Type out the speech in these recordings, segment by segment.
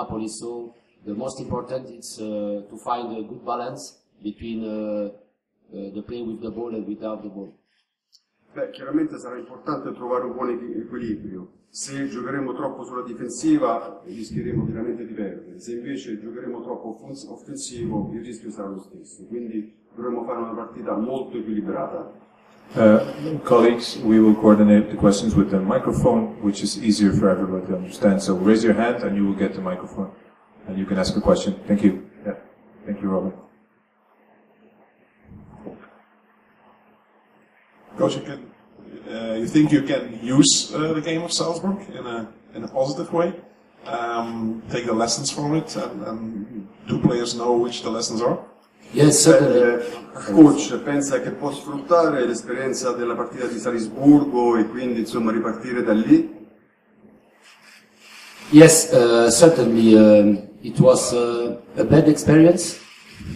Napoli. So the most important is to find a good balance between the play with the ball and without the ball. Beh, chiaramente sarà importante trovare un buon equilibrio. Se giocheremo troppo sulla difensiva rischieremo veramente di perdere, se invece giocheremo troppo offensivo il rischio sarà lo stesso, quindi dovremo fare una partita molto equilibrata. Colleagues, we will coordinate the questions with the microphone, which is easier for everyone to understand. So raise your hand and you will get the microphone and you can ask a question. Thank you. Yeah. Thank you, Robin. Coach, you think you can use the game of Salzburg in a positive way, take the lessons from it, and do players know which the lessons are? Yes, certainly. Coach, pensa che può sfruttare l'esperienza della partita di Salisburgo e quindi insomma ripartire da lì? Yes, certainly. It was a bad experience,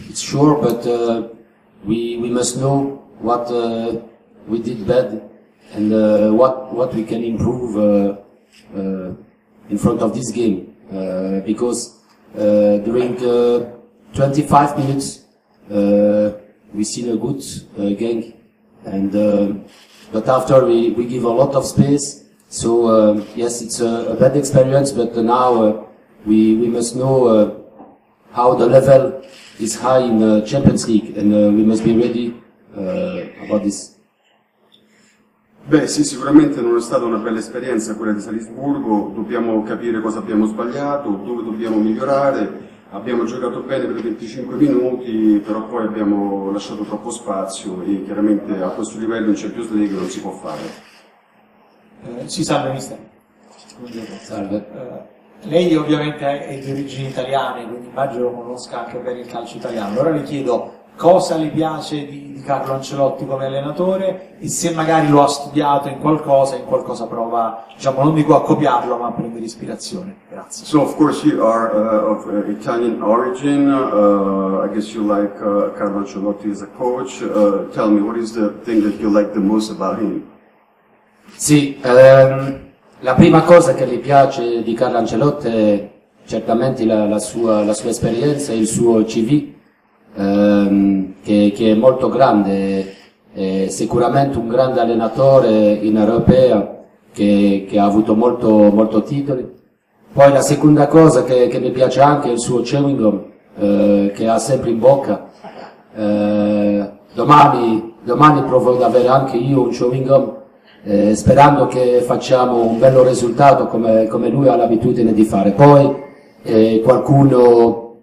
it's sure, but we must know what we did bad and what we can improve in front of this game, because during 25 minutes we seen a good Genk, and but after we give a lot of space. So yes, it's a bad experience, but now we must know how the level is high in the Champions League, and we must be ready about this. Beh sì, sicuramente non è stata una bella esperienza quella di Salisburgo, dobbiamo capire cosa abbiamo sbagliato, dove dobbiamo migliorare. Abbiamo giocato bene per 25 minuti, però poi abbiamo lasciato troppo spazio e chiaramente a questo livello in Champions League non si può fare. Sì, salve mister. Salve. Lei ovviamente è di origini italiane, quindi immagino conosca anche bene il calcio italiano. Allora le chiedo cosa le piace di Carlo Ancelotti come allenatore e se magari lo ha studiato in qualcosa prova, diciamo, non dico a copiarlo, ma a prendere ispirazione. Grazie. So of course you are of Italian origin. I guess you like Carlo Ancelotti as a coach. Tell me, what is the thing that you like the most about him? Sì, la prima cosa che le piace di Carlo Ancelotti è certamente la sua esperienza e il suo CV. Che è molto grande, è sicuramente un grande allenatore in Europa che ha avuto molto titoli. Poi la seconda cosa che mi piace anche è il suo chewing gum che ha sempre in bocca. Domani provo ad avere anche io un chewing gum, sperando che facciamo un bello risultato come lui ha l'abitudine di fare. Poi qualcuno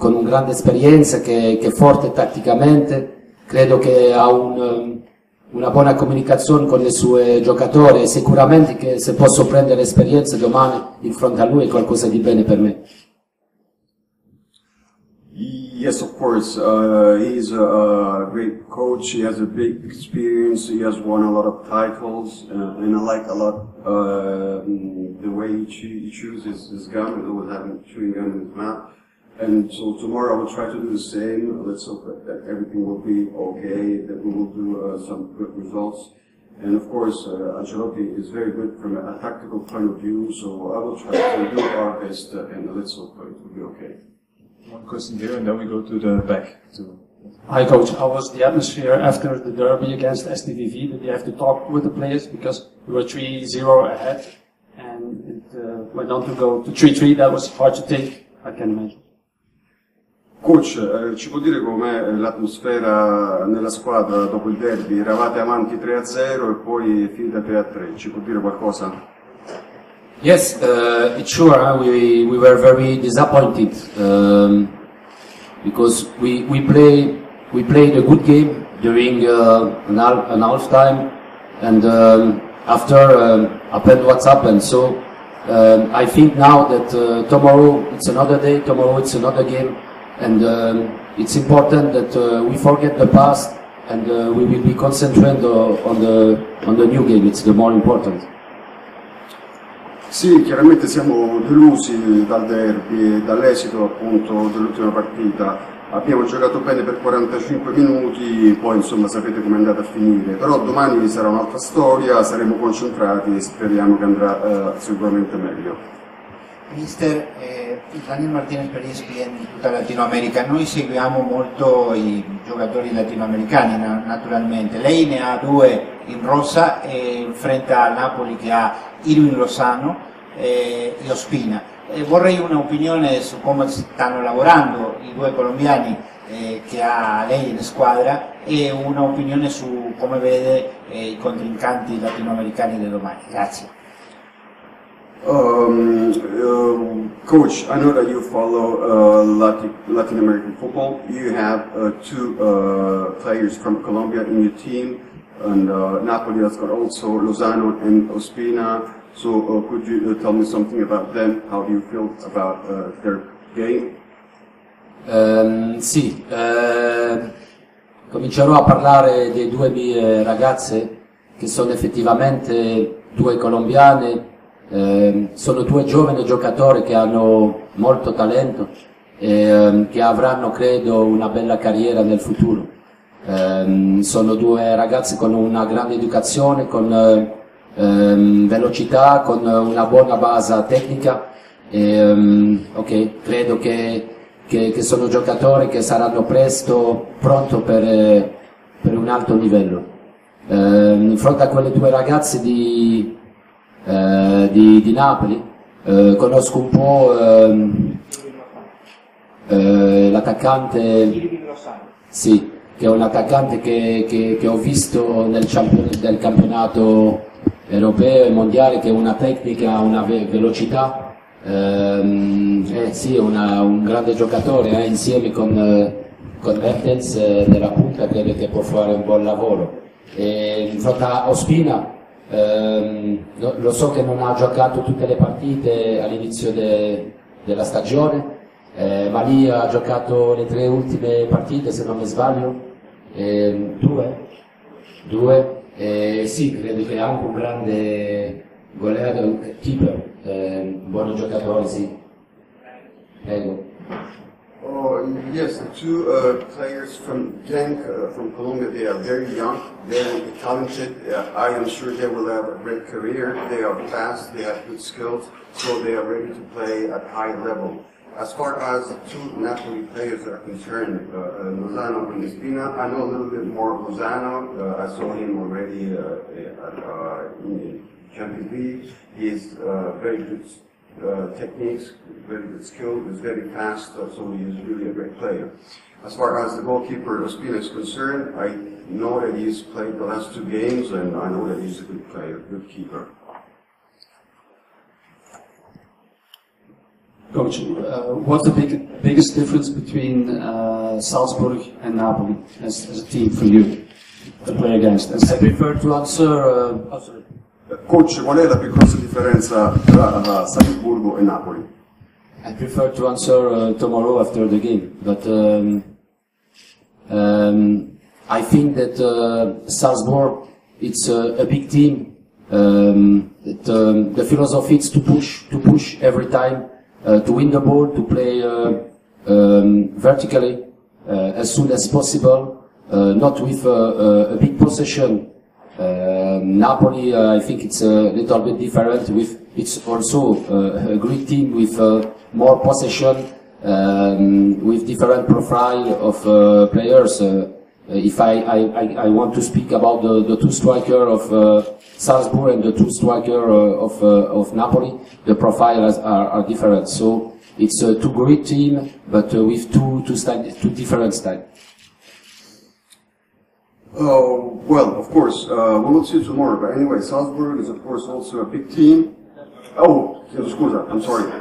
con una grande esperienza che è forte tatticamente, credo che ha una buona comunicazione con i suoi giocatori e sicuramente che se posso prendere esperienza domani in fronte a lui è qualcosa di bene per me. Yes, of course. He's a great coach. He has a big experience. He has won a lot of titles, and I like a lot the way he chooses his gum, always having chewing gum in his mouth. And so tomorrow I will try to do the same. Let's hope that everything will be okay, that we will do some good results. And of course, Ancelotti is very good from a tactical point of view, so I will try to do our best, and let's hope it will be okay. One question here, and then we go to the back. Hi coach, how was the atmosphere after the derby against STVV? Did you have to talk with the players because we were 3-0 ahead, and it went on to go to 3-3, that was hard to take, I can imagine. Coach, ci può dire com'è l'atmosfera nella squadra dopo il derby? Eravate avanti 3-0 e poi finita 3-3. Ci può dire qualcosa? Yes, it's sure. We were very disappointed because we played a good game during an half time, and after happened what's happened. So I think now that tomorrow it's another day. Tomorrow it's another game. And it's important that we forget the past and we will be concentrated on the new game. It's the more important. Sì, chiaramente siamo delusi dal derby e dall'esito appunto dell'ultima partita. Abbiamo giocato bene per 45 minuti, poi insomma sapete com'è andata a finire. Però domani sarà un'altra storia, saremo concentrati e speriamo che andrà sicuramente meglio. Mister, Daniel Martinez per ESPN di tutta Latinoamerica, noi seguiamo molto i giocatori latinoamericani naturalmente, lei ne ha due in rossa, enfrenta a Napoli che ha Hirving Lozano e Ospina, vorrei un'opinione su come stanno lavorando i due colombiani che ha lei in squadra e un'opinione su come vede i contrincanti latinoamericani di domani, grazie. Coach, I know that you follow Latin American football. You have two players from Colombia in your team, and Napoli has got also Lozano and Ospina. So could you tell me something about them? How do you feel about their game? Sì, comincerò a parlare dei due mie ragazze che sono effettivamente due colombiane. Sono due giovani giocatori che hanno molto talento e che avranno, credo, una bella carriera nel futuro. Sono due ragazzi con una grande educazione, con velocità, con una buona base tecnica. E, credo che sono giocatori che saranno presto pronti per un alto livello. In fronte a quelle due ragazze di Napoli, conosco un po' l'attaccante, sì, che è un attaccante che ho visto nel campionato europeo e mondiale, che ha una tecnica, una velocità, sì, un grande giocatore, insieme con Mertens della punta, credo che può fare un buon lavoro. E in fronte a Ospina, lo so che non ha giocato tutte le partite all'inizio della stagione, ma lì ha giocato le tre ultime partite, se non mi sbaglio, due, sì, credo che è anche un grande goleador, keeper, buon giocatore, sì. Prego. Yes, the two players from Genk, from Colombia, they are very young, they are talented, I am sure they will have a great career, they are fast, they have good skills, so they are ready to play at high level. As far as the two Napoli players are concerned, Lozano and Ospina, I know a little bit more of Lozano, I saw him already in the Champions League, he is very good. Techniques, very good skill, is very fast, so he is really a great player. As far as the goalkeeper Ospina is concerned, I know that he's played the last two games and I know that he's a good player, good keeper. Coach, what's the biggest difference between Salzburg and Napoli as a team for you to play against? I prefer to answer... Coach, qual è la più grossa differenza tra Salzburgo e Napoli? I prefer to answer tomorrow after the game, but I think that Salzburg it's a big team. The philosophy is to push every time, to win the ball, to play vertically as soon as possible, not with a big possession. Napoli, I think it's a little bit different. With it's also a great team with more possession, with different profile of players. If I want to speak about the two striker of Salzburg and the two striker of Napoli, the profiles are different. So it's a two great team, but with two different styles. Oh, well, of course, we will see tomorrow, but anyway, Salzburg is of course also a big team. Oh, scusa, I'm sorry.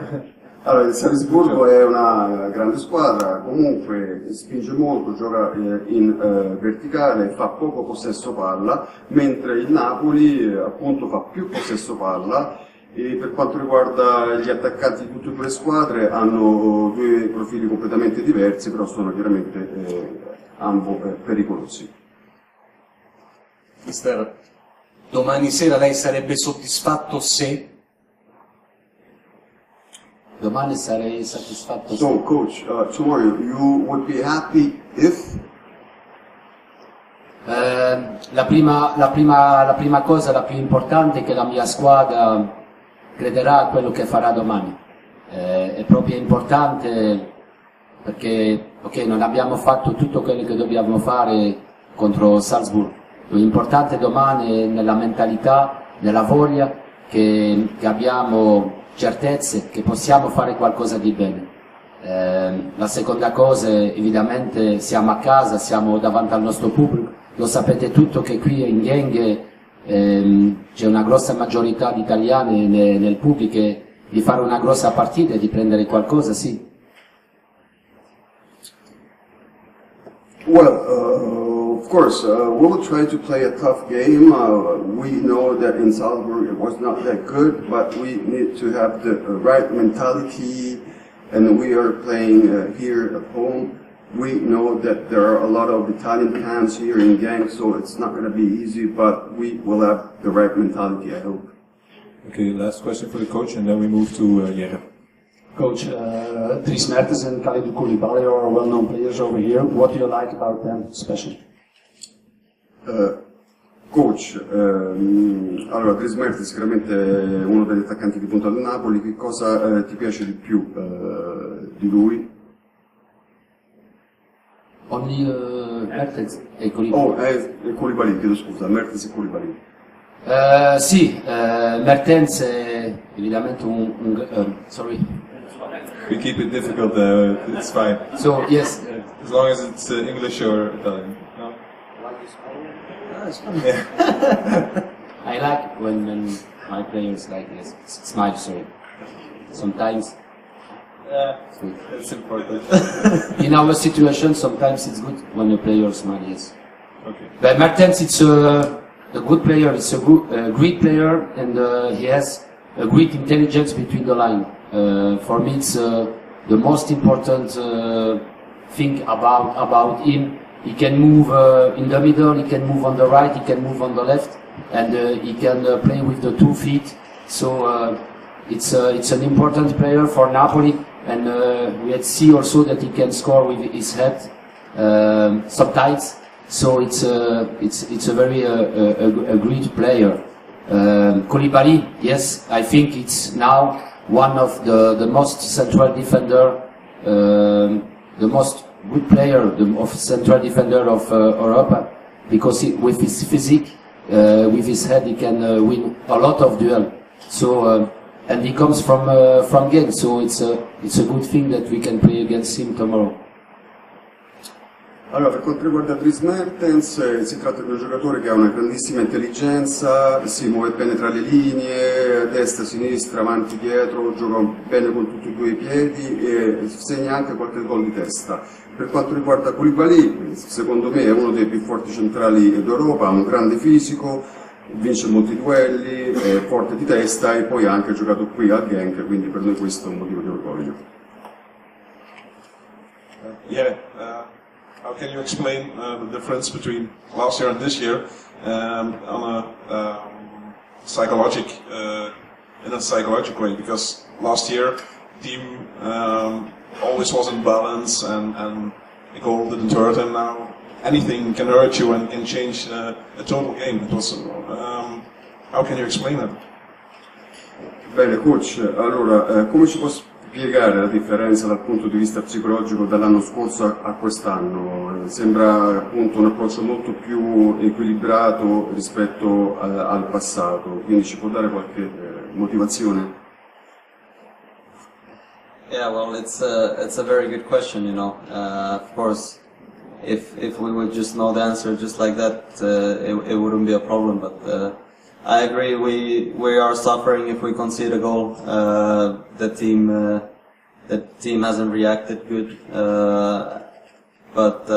Allora, il Salzburgo è una grande squadra, comunque spinge molto, gioca in verticale, fa poco possesso palla, mentre il Napoli appunto fa più possesso palla. E per quanto riguarda gli attaccanti di tutte le squadre, hanno due profili completamente diversi, però sono chiaramente ambo pericolosi. Mister, domani sera lei sarebbe soddisfatto se? Domani sarei soddisfatto se. So, coach, tomorrow you would be happy if? La prima cosa, la più importante, è che la mia squadra crederà a quello che farà domani. è proprio importante, perché okay, non abbiamo fatto tutto quello che dobbiamo fare contro Salzburg. L'importante domani è nella mentalità, nella voglia, che abbiamo certezze che possiamo fare qualcosa di bene. La seconda cosa, evidentemente siamo a casa, siamo davanti al nostro pubblico, lo sapete tutto che qui in Genk c'è una grossa maggiorità di italiani nel pubblico, e di fare una grossa partita e di prendere qualcosa, sì. Well, of course, we will try to play a tough game. We know that in Salzburg it was not that good, but we need to have the right mentality, and we are playing here at home. We know that there are a lot of Italian fans here in Genk, so it's not going to be easy, but we will have the right mentality, I hope. Okay, last question for the coach, and then we move to Jere. Coach, Dries Mertens and Kalidou Koulibaly are well-known players over here. What do you like about them especially? Coach, allora Dries Mertens è sicuramente uno degli attaccanti di punta del Napoli. Che cosa ti piace di più di lui? Only Mertens e Koulibaly. Oh, Koulibaly, chiedo scusa, Mertens e Koulibaly. Sì, Mertens è evidentemente sorry. We keep it difficult, it's fine. So, yes. As long as it's English or Italian. Yeah. I like when my players like this smile, sorry. Sometimes it's important. In our situation, sometimes it's good when a player smiles. Yes. Okay. But Mertens, it's a good player. It's a good, great player, and he has a great intelligence between the line. For me, it's the most important thing about him. He can move in the middle, he can move on the right, he can move on the left, and he can play with the 2 feet. So it's an important player for Napoli, and we see also that he can score with his head sometimes. So it's a very a great player. Koulibaly, yes, I think it's now one of the most central defender, the most good player, of central defender of Europa, because he, with his physique, with his head, he can win a lot of duels. So, and he comes from Genk, so it's a good thing that we can play against him tomorrow. Allora, per quanto riguarda Dries Mertens, si tratta di un giocatore che ha una grandissima intelligenza, si muove bene tra le linee, destra, sinistra, avanti, dietro, gioca bene con tutti e due i piedi e segna anche qualche gol di testa. Per quanto riguarda Koulibaly, secondo me è uno dei più forti centrali d'Europa, ha un grande fisico, vince molti duelli, è forte di testa e poi ha anche giocato qui a Genk, quindi per noi questo è un motivo di orgoglio. How can you explain the difference between last year and this year on a psychological way? Because last year team always was in balance, and the goal didn't hurt, and now anything can hurt you and can change a total game. It was, how can you explain that? Bene, coach. Allora, come ci posso spiegare la differenza dal punto di vista psicologico dall'anno scorso a quest'anno? Sembra appunto un approccio molto più equilibrato rispetto al passato, quindi ci può dare qualche motivazione? Yeah, well, it's a very good question, you know. Of course, if we would just know the answer just like that, it wouldn't be a problem, but I agree. We are suffering if we concede a goal. The team hasn't reacted good. But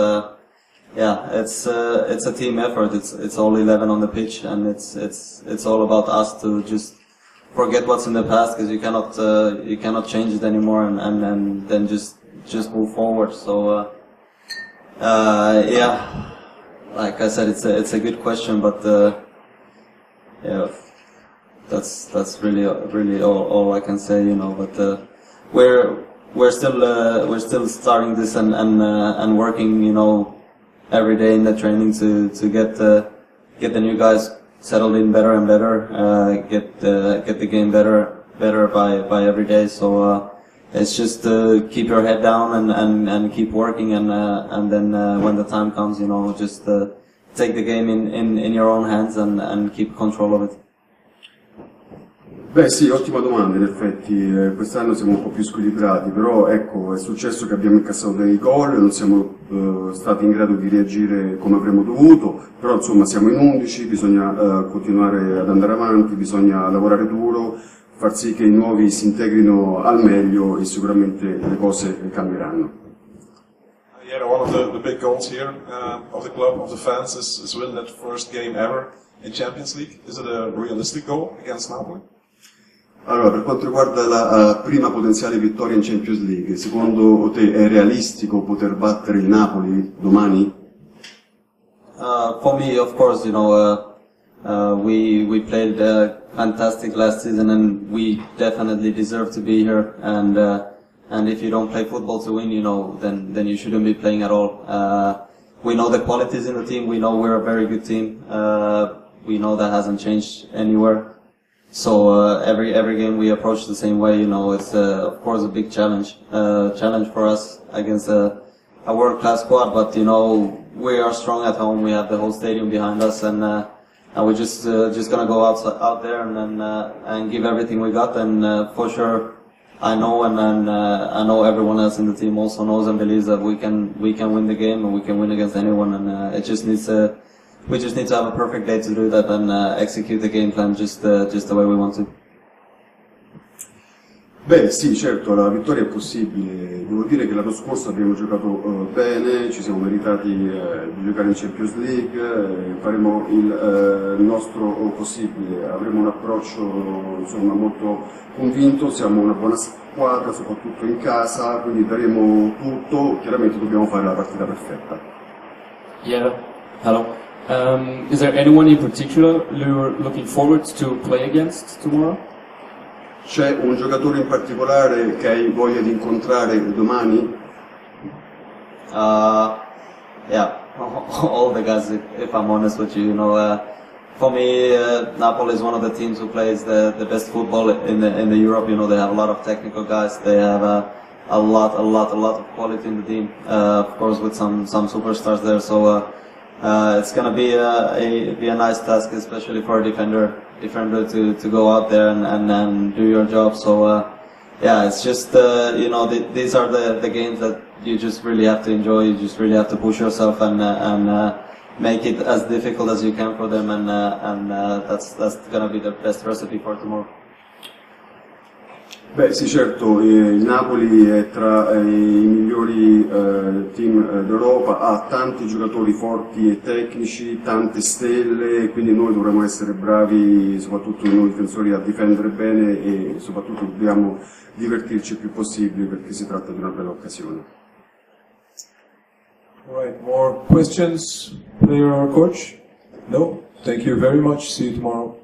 yeah, it's a team effort. It's all 11 on the pitch, and it's all about us to just forget what's in the past, because you cannot change it anymore, and then just move forward. So yeah, like I said, it's a good question, but. Yeah, that's really all I can say, you know. But we're still starting this and working, you know, every day in the training to get the new guys settled in better and better, get the game better by every day. So it's just keep your head down and keep working, and then when the time comes, you know, just take the game in your own hands and keep control of it. Beh sì, ottima domanda in effetti, quest'anno siamo un po' più squilibrati, però ecco, è successo che abbiamo incassato dei gol, non siamo stati in grado di reagire come avremmo dovuto, però insomma siamo in 11, bisogna continuare ad andare avanti, bisogna lavorare duro, far sì che i nuovi si integrino al meglio e sicuramente le cose cambieranno. Yeah, one of the big goals here of the club, of the fans, is winning that first game ever in Champions League. Is it a realistic goal against Napoli? Allora, per quanto riguarda la prima potenziale vittoria in Champions League, secondo te è realistico poter battere il Napoli domani? For me, of course, you know, we played fantastic last season and we definitely deserve to be here. And if you don't play football to win, you know, then you shouldn't be playing at all. We know the qualities in the team. We know we're a very good team. We know that hasn't changed anywhere. So every game we approach the same way, you know. It's of course a big challenge for us against a world-class squad. But you know, we are strong at home. We have the whole stadium behind us, and we're just gonna go out there and give everything we got. And for sure, I know, and I know everyone else in the team also knows and believes that we can win the game and we can win against anyone. And it just needs a we just need to have a perfect day to do that and execute the game plan just the way we want to. Beh sì, certo, la vittoria è possibile. Devo dire che l'anno scorso abbiamo giocato bene, ci siamo meritati di giocare in Champions League, faremo il nostro possibile, avremo un approccio insomma molto convinto, siamo una buona squadra soprattutto in casa, quindi daremo tutto, chiaramente dobbiamo fare la partita perfetta. Yeah, hello. Is there anyone in particular you're looking forward to play against tomorrow? C'è un giocatore in particolare che hai voglia di incontrare domani? Yeah, all the guys. If I'm honest with you, you know, for me, Napoli is one of the teams who plays the best football in the Europe. You know, they have a lot of technical guys. They have a lot of quality in the team. Of course, with some superstars there. So. It's gonna be a nice task, especially for a defender to go out there and do your job. So yeah, it's just you know, these are the games that you just really have to enjoy. You just really have to push yourself and make it as difficult as you can for them, and that's gonna be the best recipe for tomorrow. Beh sì, certo, il Napoli è tra i migliori team d'Europa, ha tanti giocatori forti e tecnici, tante stelle, quindi noi dovremo essere bravi, soprattutto noi difensori, a difendere bene e soprattutto dobbiamo divertirci il più possibile perché si tratta di una bella occasione. All right, more questions, player or coach? No? Thank you very much, see you tomorrow.